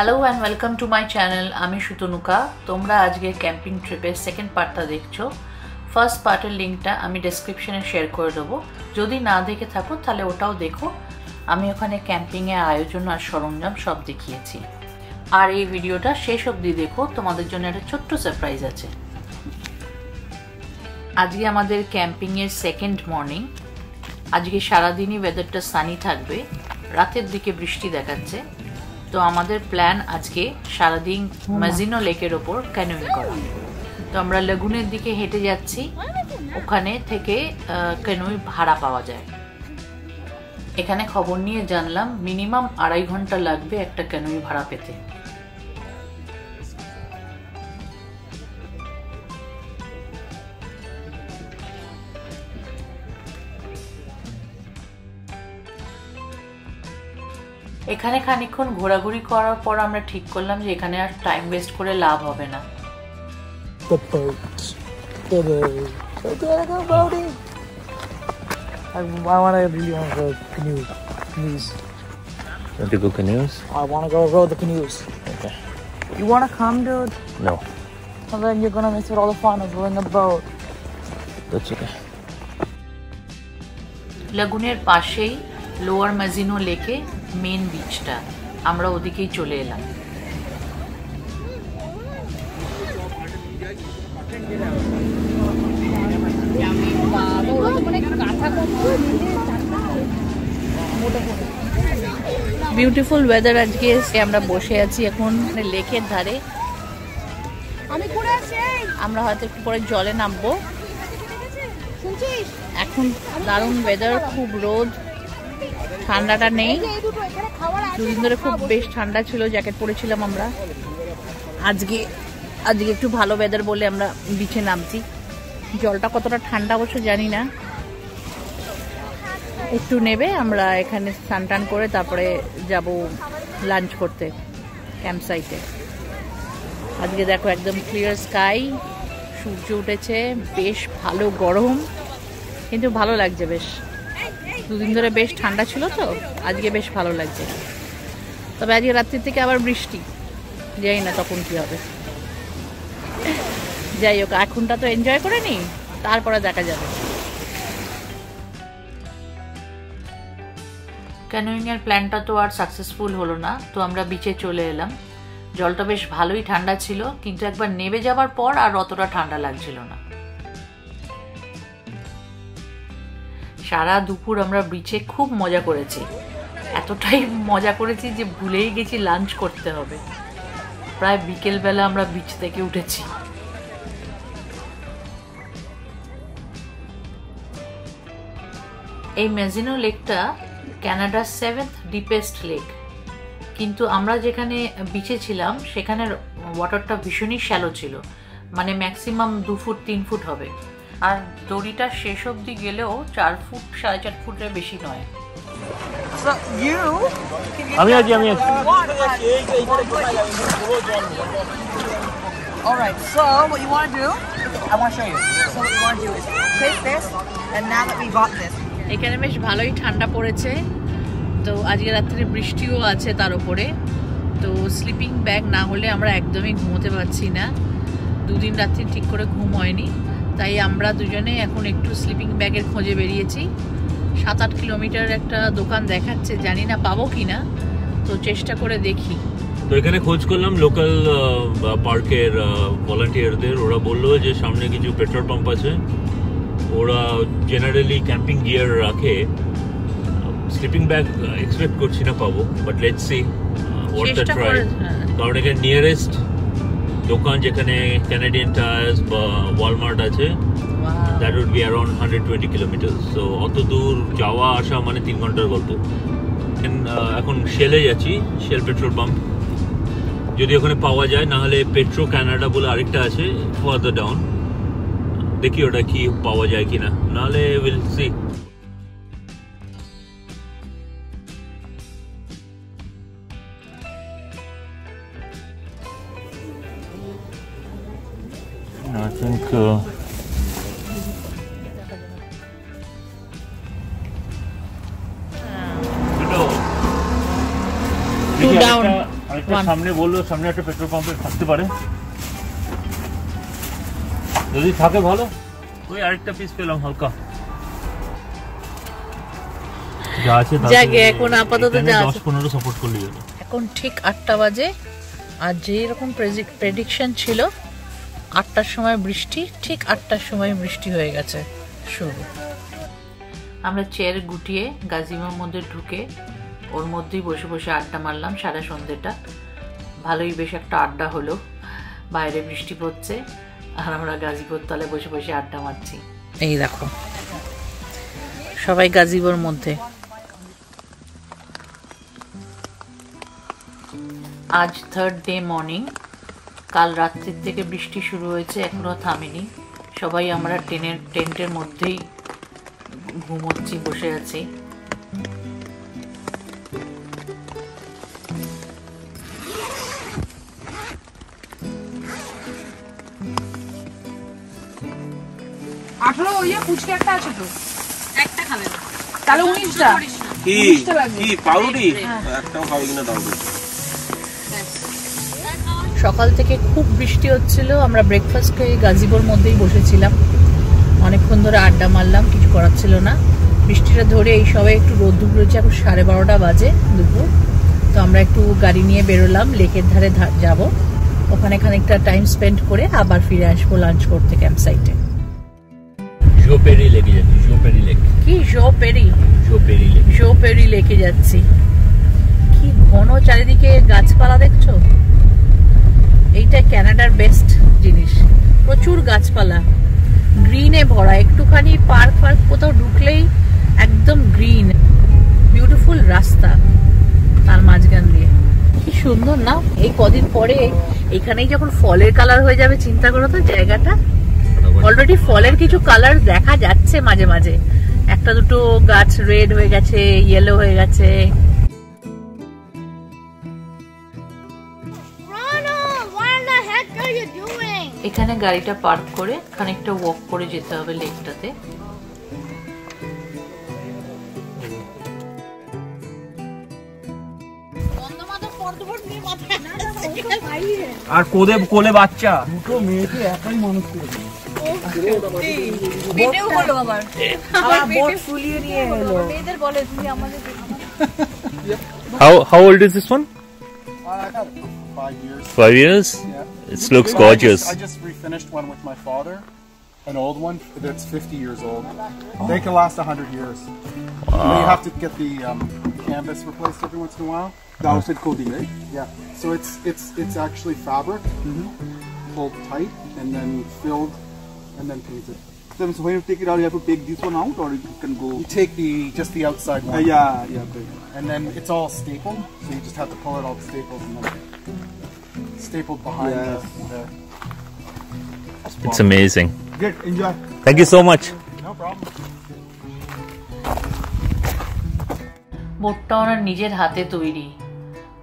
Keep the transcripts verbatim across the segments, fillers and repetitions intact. Hello and welcome to my channel आमी सुतनुका। तुम्हारा आज के कैम्पिंग ट्रिपर सेकेंड पार्टा देखो। फर्स्ट पार्टर लिंकटा आमी डेस्क्रिप्शने शेयर कर देव, जदि ना देखे थको ताहले ओटाओ देखो। आमी ओखाने कैम्पिंग आयोजन और सरंजाम सब देखिए और ये भिडियोटा शेष अब्दि देखो, तुम्हारे जन्य एक छोट्ट सरप्राइज आछे। आजके आमादेर कैम्पिंग सेकेंड मर्निंग। आज के सारा दिन ही वेदारटा सानी थाकबे, रातेर दिके बृष्टि देखाच्छे। तो आमादेर प्लान आज के सारा दिन मजिनो लेकेर ओपर कैनोइंग करा। तो आमरा लगुनेर दिके हेटे जाच्छी, ओखाने थेके कैनोई भाड़ा पावा जाए। एखाने खबर निये जानलाम मिनिमाम आढ़ाई घंटा लागबे एकटा कैनोई भाड़ा पेते। एखाने खानिकक्षण घोराघुरी करार पर आमरा ठीक करलाम जे एखाने आर टाइम वेस्ट करे लाभ होबे ना। लगुनेर पाशेई लोअर मजिनो लेके मेन बीचटा आमरा ओदिकेई चले एलाम। ब्यूटीफुल वेदार आजके एसे आमरा बसे आछि एखन लेकेर धारे। आमि घुरे आछि, आमरा हयतो एकटु परे जले नामबो। শুনছিস? এখন দারুণ ওয়েদার, খুব রোদ, ঠান্ডাটা নেই। দুদিন ধরে খুব বেশ ঠান্ডা ছিল, জ্যাকেট পরেছিলাম আমরা। আজকে আজকে একটু ভালো ওয়েদার বলে আমরা বিচে নামছি। জলটা কতটা ঠান্ডা অবশ্য জানি না, একটু নেবে। আমরা এখানে স্নান টান করে তারপরে যাব লাঞ্চ করতে ক্যাম্প সাইটে। আজকে দেখো একদম ক্লিয়ার স্কাই, সূর্য উঠেছে, বেশ ভালো গরম কিন্তু ভালো লাগছে বেশ। দুদিন ধরে বেশ ঠান্ডা ছিল তো আজকে বেশ ভালো লাগছে। তবে আজকে রাত্রির থেকে আবার বৃষ্টি, যাই না তখন কি হবে। যাই হোক, এখনটা তো এনজয় করে নি, তারপরে দেখা যাবে। ক্যানোয়িং এর প্ল্যানটা তো আর সাকসেসফুল হলো না, তো আমরা বিচে চলে এলাম। জলটা বেশ ভালোই ঠান্ডা ছিল কিন্তু একবার নেমে যাবার পর আর অতটা ঠান্ডা লাগছিল না। সারা দুপুর আমরা বিচে খুব মজা করেছি, এতটাই মজা করেছি যে ভুলেই গেছি লাঞ্চ করতে হবে। প্রায় বিকেলবেলা আমরা বিচ থেকে উঠেছি। এই ম্যাজিনো লেকটা কানাডার সেভেন্থ ডিপেস্ট লেক, কিন্তু আমরা যেখানে বিচে ছিলাম সেখানের ওয়াটারটা ভীষণই শ্যালো ছিল, মানে ম্যাক্সিমাম দু ফুট তিন ফুট হবে। আর দড়িটা শেষ অবধি গেলেও চার ফুট সাড়ে চার ফুটের বেশি নয়। এখানে বেশ ভালোই ঠান্ডা পড়েছে, তো আজকে রাত্রে বৃষ্টিও আছে তার উপরে। তো স্লিপিং ব্যাগ না হলে আমরা একদমই ঘুমোতে পারছি না, দুদিন রাত্রি ঠিক করে ঘুম হয়নি। তাই আমরা দুজনে এখন একটু স্লিপিং ব্যাগের খোঁজে বেরিয়েছি। সাত আট কিলোমিটার একটা দোকান দেখাচ্ছে, জানি না পাবো কি না, তো চেষ্টা করে দেখি। তো এখানে খোঁজ করলাম লোকাল পার্কের ভলান্টিয়ারদের, ওরা বললো যে সামনে কিছু পেট্রোল পাম্প আছে, ওরা জেনারেলি ক্যাম্পিং গিয়ার রাখে। স্লিপিং ব্যাগ এক্সপেক্ট করছি না পাবো, but let's see what the try. কারণ এখানে নিয়ারেস্ট দোকান যেখানে কানাডিয়ান টায়ার্স বা ওয়ালমার্ট আছে, that would be around hundred twenty kilometre. So অত দূর যাওয়া আসা মানে তিন ঘন্টার গল্প। এখন শেলে যাচ্ছি, শেল পেট্রোল পাম্প, যদি ওখানে পাওয়া যায়। নাহলে পেট্রো কানাডা বলে আরেকটা আছে ফার্দার ডাউন, দেখি ওটা কি পাওয়া যায় কি না, নাহলে will see. I think uh, two down, one सामने बोलो सामने একটা পেট্রোল পাম্পে থাকতে পারে যদি থাকে ভালো ওই আরেকটা পিস পেলাম হালকা যা আছে জায়গা এখন আপাতত যা আছে দশ পনেরো সাপোর্ট করে নিও এখন ঠিক আটটা বাজে আর যেই রকম প্রেডিকশন ছিল আটটার সময় বৃষ্টি ঠিক আটটার সময় বৃষ্টি হয়ে গেছে শুরু আমরা চেয়ার গুটিয়ে গাজিমার মধ্যে ঢুকে ওর মধ্যেই বসে বসে আড্ডা মারলাম সারা সন্ধ্যেটা ভালোই বেশ একটা আড্ডা হলো বাইরে বৃষ্টি পড়ছে আর আমরা গাজীপুর তলে বসে বসে আড্ডা মারছি এই দেখো সবাই গাজীপুর মধ্যে আজ থার্ড ডে মর্নিং কাল রাত্রির থেকে বৃষ্টি শুরু হয়েছে এখনও থামেনি সবাই আমরা টেনের টেন্টের মধ্যেই ঘুমোচ্ছি বসে আছি আঠারো ওইয়া পুচকে একটা আছে তো একটা খাবে তাহলে উনিশটা কি কি পাউরুটি একটাও খাবে কিনা দাও সকাল থেকে খুব বৃষ্টি হচ্ছিল আমরা ব্রেকফাস্ট খেয়ে গাজীপুর মধ্যেই বসেছিলাম অনেকক্ষণ ধরে আড্ডা মারলাম কিছু করার ছিল না বৃষ্টিটা ধরে এই সবাই একটু রোদ্দুর বেরোচ্ছে এখন সাড়ে বারোটা বাজে দুপুর তো আমরা একটু গাড়ি নিয়ে বেরোলাম লেকের ধারে যাব ওখানে খানিকটা টাইম স্পেন্ড করে আবার ফিরে আসবো লাঞ্চ করতে ক্যাম্প সাইটে জোপেরি লেকে যাচ্ছি জোপেরি লেক কি জোপেরি জোপেরি লেক জোপেরি লেকে যাচ্ছি কি ঘন চারিদিকে গাছপালা দেখছো এইটা কানাডার বেস্ট জিনিস প্রচুর গাছপালা গ্রিনে ভরা একটুখানি পার্ক পার্ক কোথাও ঢুকলেই একদম গ্রিন বিউটিফুল রাস্তা তার মাঝখান দিয়ে কি সুন্দর না এই কদিন পরে এখানেই যখন ফলের কালার হয়ে যাবে চিন্তা করো তো জায়গাটা অলরেডি ফলের কিছু কালার দেখা যাচ্ছে মাঝে মাঝে একটা দুটো গাছ রেড হয়ে গেছে ইয়েলো হয়ে গেছে এখানে গাড়িটা পার্ক করে খানিকটা ওয়াক করে যেতে হবে লেকটাতে আর কোদে কোলে বাচ্চা দুটো মেয়েকে একাই মানুষ করে ভিডিও হলো আবার আবার বোট ফুলিয়ে নিয়ে এলো মেয়েদের বলে তুমি আমাদের how how old is this one five years Yeah. It looks gorgeous. I just refinished one with my father, an old one that's fifty years old. Oh. They can last one hundred years. Wow. And you have to get the um, canvas replaced every once in a while. That was it coating, right? Yeah. So it's it's it's actually fabric mm-hmm. pulled tight and then filled and then painted. So when you take it out, you have to take this one out, or you can go. You take the just the outside one. Uh, yeah, yeah, big. And then it's all stapled, so you just have to pull out all the staples and then stapled behind yes. the, the. It's amazing. Good, enjoy. Thank you so much. No problem. বোটটা ওনার নিজের হাতে তৈরি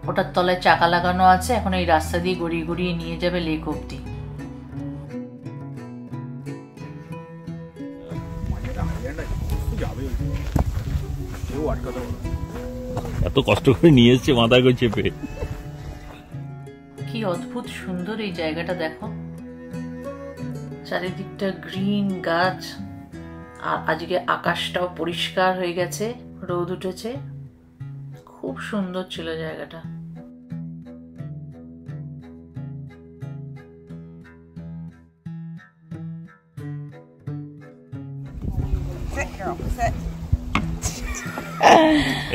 ওটার তলায় চাকা লাগানো আছে এখন এই রাস্তা দিয়ে গড়িয়ে গড়িয়ে নিয়ে যাবে লেক অবধি এত কষ্ট করে নিয়েছে মাথা গো চেপে কি অদ্ভুত সুন্দর এই জায়গাটা দেখো চারিদিকটা গ্রিন গাছ আর আজকে আকাশটাও পরিষ্কার হয়ে গেছে রোদ উঠেছে খুব সুন্দর ছিল জায়গাটা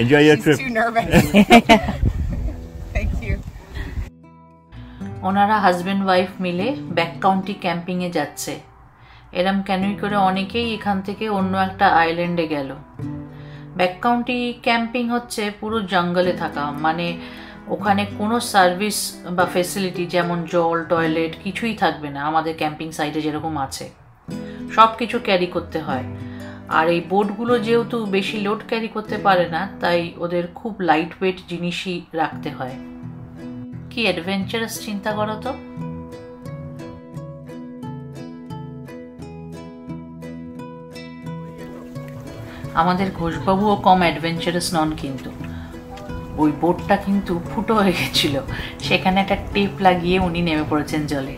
Enjoy your trip. She's too nervous. Thank you. ওনারা হাজবেন্ড ওয়াইফ মিলে ব্যাক কাউন্টি ক্যাম্পিং এ যাচ্ছে এরম ক্যানুই করে অনেকেই এখান থেকে অন্য একটা আইল্যান্ডে গেল ব্যাক কাউন্টি ক্যাম্পিং হচ্ছে পুরো জঙ্গলে থাকা মানে ওখানে কোনো সার্ভিস বা ফেসিলিটি যেমন জল টয়লেট কিছুই থাকবে না আমাদের ক্যাম্পিং সাইটে যেরকম আছে সব কিছু ক্যারি করতে হয় আর এই বোটগুলো যেহেতু বেশি লোড ক্যারি করতে পারে না তাই ওদের খুব লাইট ওয়েট জিনিসই রাখতে হয় কি অ্যাডভেঞ্চারাস চিন্তা করো তো আমাদের ঘোষবাবুও কম অ্যাডভেঞ্চারাস নন কিন্তু वो बोर्डटा किन्तु फुटो हो गेछिलो सेखाने एकटा टेप लागिए उनी नेमे पड़ेछेन जले।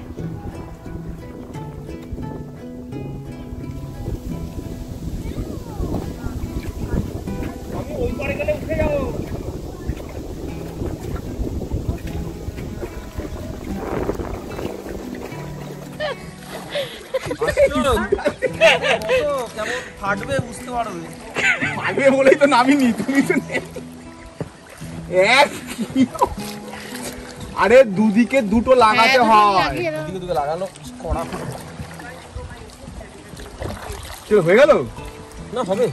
अरे दूधी के दुटो लागाते हैं चलो हो गलो ना हमें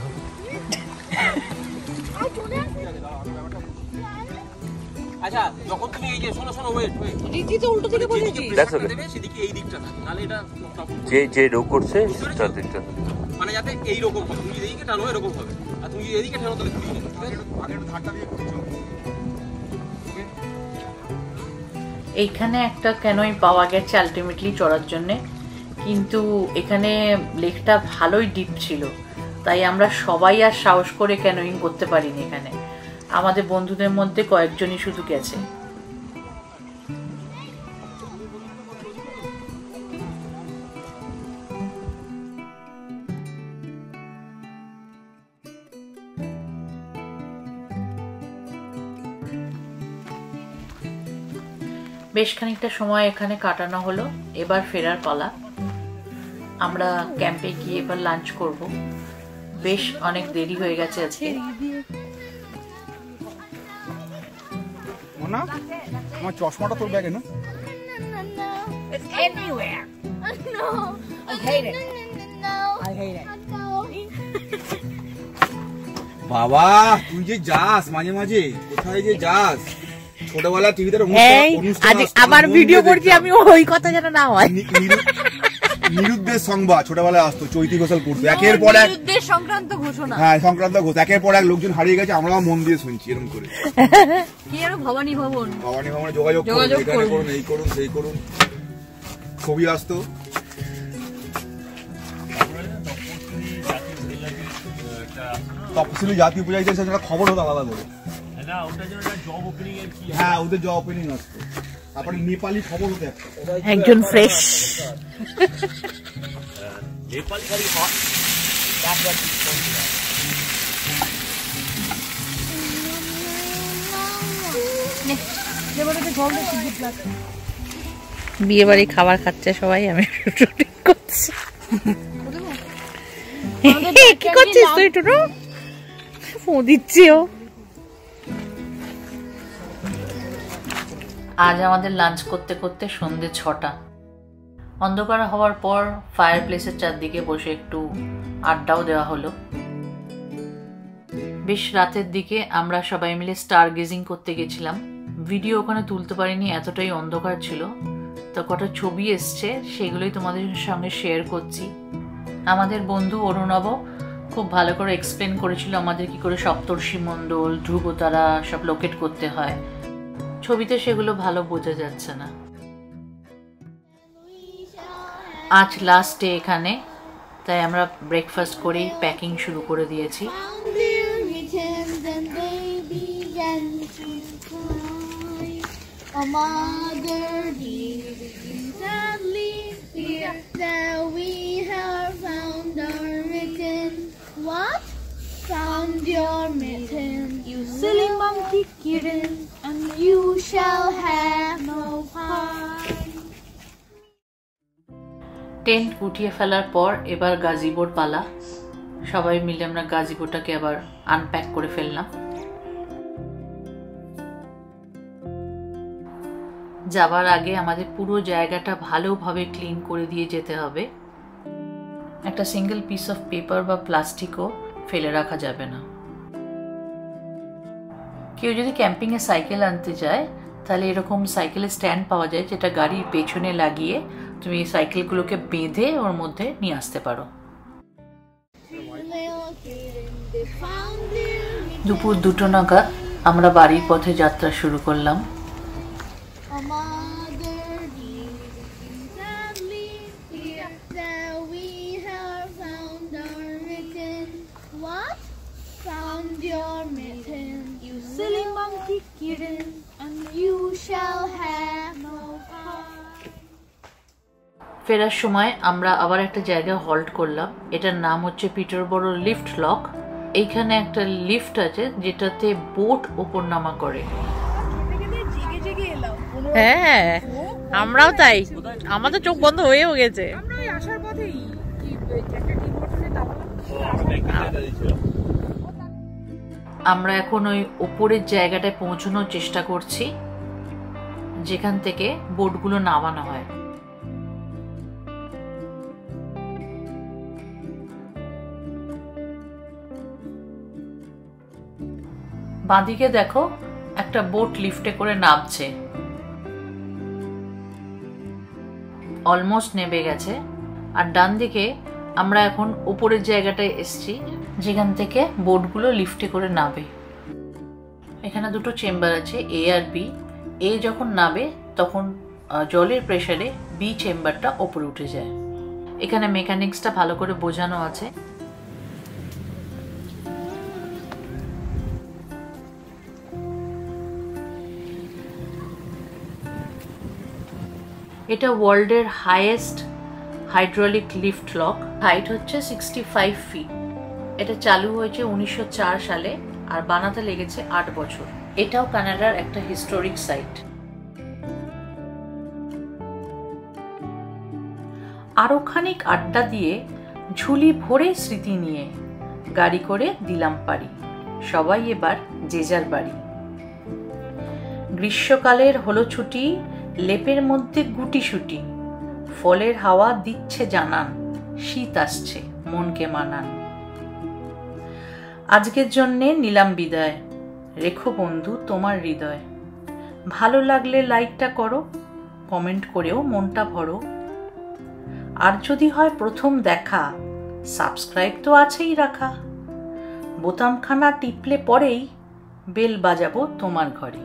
अच्छा যখন তুমি এই যে শোনো শোনো ওয়েট ওয়েট দিদি তো উল্টো দিকে বলেছি দেবে সেদিকে এই দিকটা না নালে এটা যে যে রো করছে সেটা দিকটা মানে যাতে এই রকম হয় তুমি এদিকে টানো এরকম হবে আর তুমি এদিকে টানো তাহলে ঠিক আছে আগে একটু ধারটা দিয়ে একটু চল এইখানে একটা ক্যানয় পাওয়া গেছে আলটিমেটলি চড়ার জন্য কিন্তু এখানে লেকটা ভালোই ডিপ ছিল তাই আমরা সবাই আর সাহস করে ক্যানয়িং করতে পারিনি এখানে আমাদের বন্ধুদের মধ্যে কয়েকজনই শুধু গেছে। বেশ খানিকটা সময় এখানে কাটানো হলো। এবার ফেরার পালা। আমরা ক্যাম্পে গিয়ে এবার লাঞ্চ করব। বেশ অনেক দেরি হয়ে গেছে আজকে। ना আমার চশমাটা তোর ব্যাগে না না না It's everywhere No I hate it No I hate it বাবা তুই যে যাস মাঝে মাঝে কোথায় যে যাস ছোটবেলা টিভিতে অনুষ্ঠান আজ আবার ভিডিও করছি আমি ওই কথা যেন না হয় নিরুদ্দেশ সংবাদ ছোটবেলায় আসতো চৈতি গোসল করতে একের পর এক নিরুদ্দেশ সংক্রান্ত ঘোষণা হ্যাঁ সংক্রান্ত ঘোষণা একের পর এক লোকজন হারিয়ে গেছে আমরাও মন দিয়ে শুনছি এরকম করে কি আর ভবানী ভবন ভবানী ভবনে যোগাযোগ করুন এই করুন সেই করুন কবি আসতো তপশিলি জাতি পূজায় যে সেটা খবর হতো আলাদা করে না ওটা যেন একটা জব ওপেনিং এর কি হ্যাঁ ওদের জব ওপেনিং আসতো আপনি নেপালি খবর হতো একজন ফ্রেশ नेपाली वाली बात क्या बात है ये वाला तो गोल्ड की प्लेट বিয়ে বাড়ি খাবার খাচ্ছে সবাই আমি শুটিং করছি কি করছিস তুই টুনু ফোন দিচ্ছিও আজ আমাদের লাঞ্চ করতে করতে সন্ধ্যে ছটা अंधकार हवार पर फायर प्लेसर चारदिके बसे एकटू आड्डाओ देवा हलो बेश रातेर दिके आमरा सबाई मिले स्टार गेजिंग करते गेछिलाम भिडियो ओखाने तुलते पारिनी एतटाई अंधकार छिलो तो कटा छवि एसेछे सेगुलोई तोमादेर संगे शेयर करछि आमादेर बंधु अरुणव खूब भालो करे एक्सप्लेन करेछिलो आमादेर कि करे सप्तर्षि मंडल ध्रुवतारा सब लोकेट करते हय छविते सेगुलो भालो बोझा जाच्छे ना आज लास्ट डे एखाने ताई आमरा ब्रेकफास्ट करी पैकिंग शुरू कर दिएछि टेंट उठिए फेलार पर एबार गाजीबोर पाला सबाई मिले आमरा गाजीबोरटाके आबार आनपैक करे फेललाम जाबार आगे आमादेर पुरो जायगाटा भालोभावे क्लिन करे दिए जेते हबे एकटा सिंगल पिस अफ पेपर बा प्लास्टिको फेले राखा जाबे ना केउ जोदि कैम्पिंगे साइकेल आनते जाय ताहले एरकम साइकेल स्टैंड पावा जाय जेटा गाड़िर पेछने लागिए তুমি সাইকেলগুলোকে বেঁধে ওর মধ্যে নিয়ে আসতে পারো। দুপুর দুটো নাগাদ আমরা বাড়ির পথে যাত্রা শুরু করলাম। Silly monkey फेरार समय आबार एक जैगा हल्ट करलाम। एटार नाम होच्छे पिटरबरो लिफ्ट लक। एइखाने एकटा लिफ्ट आछे जेटाते बोट ओपरनामा करे। হ্যাঁ আমরাও তাই, আমাদের চোখ বন্ধ হয়ে গেছে। আমরা আসার পথেই কি একটা টি বোর্ডে তাবলা। আমরা এখন ওই উপরের জায়গাটায় পৌঁছানোর চেষ্টা করছি যেখান থেকে বোর্ডগুলো নামানো হয়। বাঁদিকে দেখো একটা বোট লিফটে করে নামছে। অলমोस्ट नेमे गेছে। আর ডান দিকে আমরা এখন উপরের জায়গাটায় এসেছি যেখান থেকে বোর্ডগুলো লিফটে করে নামবে। এখানে দুটো চেম্বার আছে, এ আর বি। এ যখন নামে তখন জলের প্রেসারে বি চেম্বারটা উপরে উঠে যায়। এখানে মেকানিক্সটা ভালো করে বোঝানো আছে। এটা ওয়ার্ল্ডের highest hydraulic lift lock. Height হচ্ছে সিক্সটি ফাইভ ফিট। এটা চালু হয়েছে উনিশশো চার সালে আর বানাতে লেগেছে আট বছর। এটাও কানাডার একটা হিস্টোরিক সাইট। আরও খানিক আড্ডা দিয়ে ঝুলি ভরে স্মৃতি নিয়ে গাড়ি করে দিলাম পাড়ি। সবাই এবার যে যার বাড়ি। গ্রীষ্মকালের হলো ছুটি, লেপের মধ্যে গুটিসুটি, ফলের হাওয়া দিচ্ছে জানান, শীত আসছে মনকে মানান। আজকের জন্যে নিলাম বিদায়, রেখো বন্ধু তোমার হৃদয়। ভালো লাগলে লাইকটা করো, কমেন্ট করেও মনটা ভরো। আর যদি হয় প্রথম দেখা, সাবস্ক্রাইব তো আছেই রাখা। বোতামখানা টিপলে পরেই বেল বাজাবো তোমার ঘরে।